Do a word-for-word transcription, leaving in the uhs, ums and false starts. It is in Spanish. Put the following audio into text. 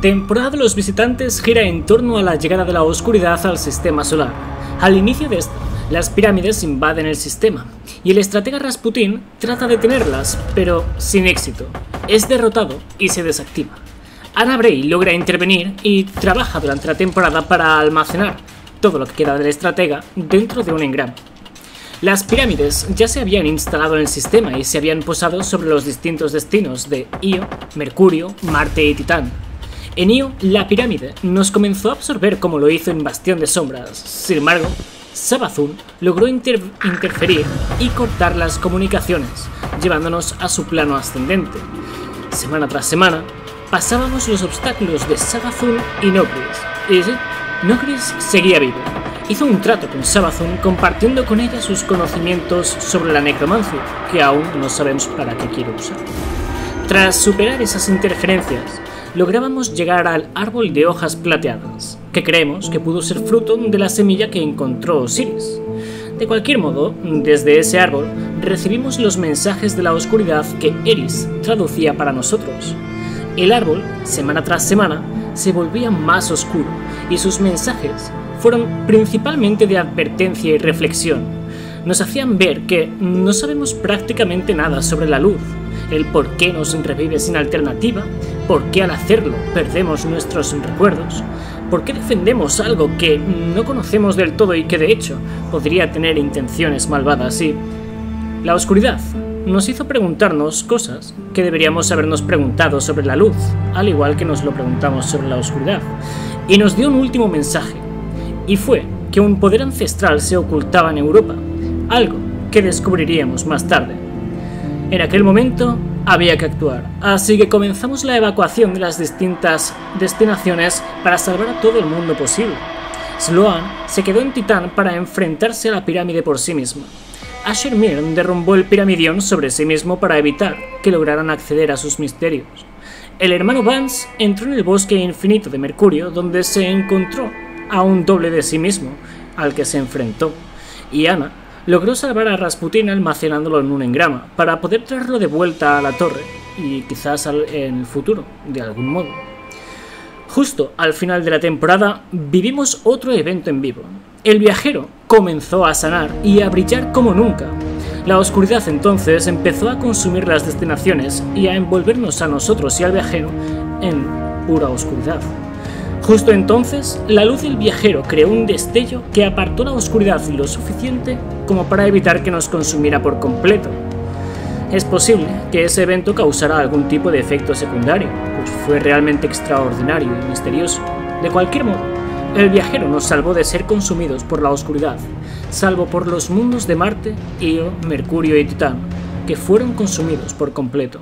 Temporada de los Visitantes gira en torno a la llegada de la oscuridad al sistema solar. Al inicio de esta, las pirámides invaden el sistema, y el estratega Rasputín trata de detenerlas, pero sin éxito. Es derrotado y se desactiva. Ana Bray logra intervenir y trabaja durante la temporada para almacenar todo lo que queda del estratega dentro de un engrama. Las pirámides ya se habían instalado en el sistema y se habían posado sobre los distintos destinos de Io, Mercurio, Marte y Titán. En Io, la pirámide nos comenzó a absorber como lo hizo en Bastión de Sombras. Sin embargo, Savathûn logró inter- interferir y cortar las comunicaciones, llevándonos a su plano ascendente. Semana tras semana, pasábamos los obstáculos de Savathûn y Nokris, y sí, Nokris seguía vivo. Hizo un trato con Savathûn compartiendo con ella sus conocimientos sobre la necromancia, que aún no sabemos para qué quiere usar. Tras superar esas interferencias, lográbamos llegar al árbol de hojas plateadas, que creemos que pudo ser fruto de la semilla que encontró Osiris. De cualquier modo, desde ese árbol recibimos los mensajes de la oscuridad que Eris traducía para nosotros. El árbol, semana tras semana, se volvía más oscuro, y sus mensajes fueron principalmente de advertencia y reflexión. Nos hacían ver que no sabemos prácticamente nada sobre la luz, el por qué nos revive sin alternativa, por qué al hacerlo perdemos nuestros recuerdos, por qué defendemos algo que no conocemos del todo y que de hecho podría tener intenciones malvadas. Y la oscuridad nos hizo preguntarnos cosas que deberíamos habernos preguntado sobre la luz, al igual que nos lo preguntamos sobre la oscuridad, y nos dio un último mensaje, y fue que un poder ancestral se ocultaba en Europa, algo que descubriríamos más tarde. En aquel momento había que actuar, así que comenzamos la evacuación de las distintas destinaciones para salvar a todo el mundo posible. Sloan se quedó en Titán para enfrentarse a la pirámide por sí misma. Asher-Mir derrumbó el piramidión sobre sí mismo para evitar que lograran acceder a sus misterios. El hermano Vance entró en el bosque infinito de Mercurio, donde se encontró a un doble de sí mismo, al que se enfrentó, y Ana logró salvar a Rasputín almacenándolo en un engrama, para poder traerlo de vuelta a la torre, y quizás en el futuro, de algún modo. Justo al final de la temporada, vivimos otro evento en vivo. El viajero comenzó a sanar y a brillar como nunca. La oscuridad entonces empezó a consumir las destinaciones y a envolvernos a nosotros y al viajero en pura oscuridad. Justo entonces, la luz del viajero creó un destello que apartó la oscuridad lo suficiente como para evitar que nos consumiera por completo. Es posible que ese evento causara algún tipo de efecto secundario, pues fue realmente extraordinario y misterioso. De cualquier modo, el viajero nos salvó de ser consumidos por la oscuridad, salvo por los mundos de Marte, Io, Mercurio y Titán, que fueron consumidos por completo.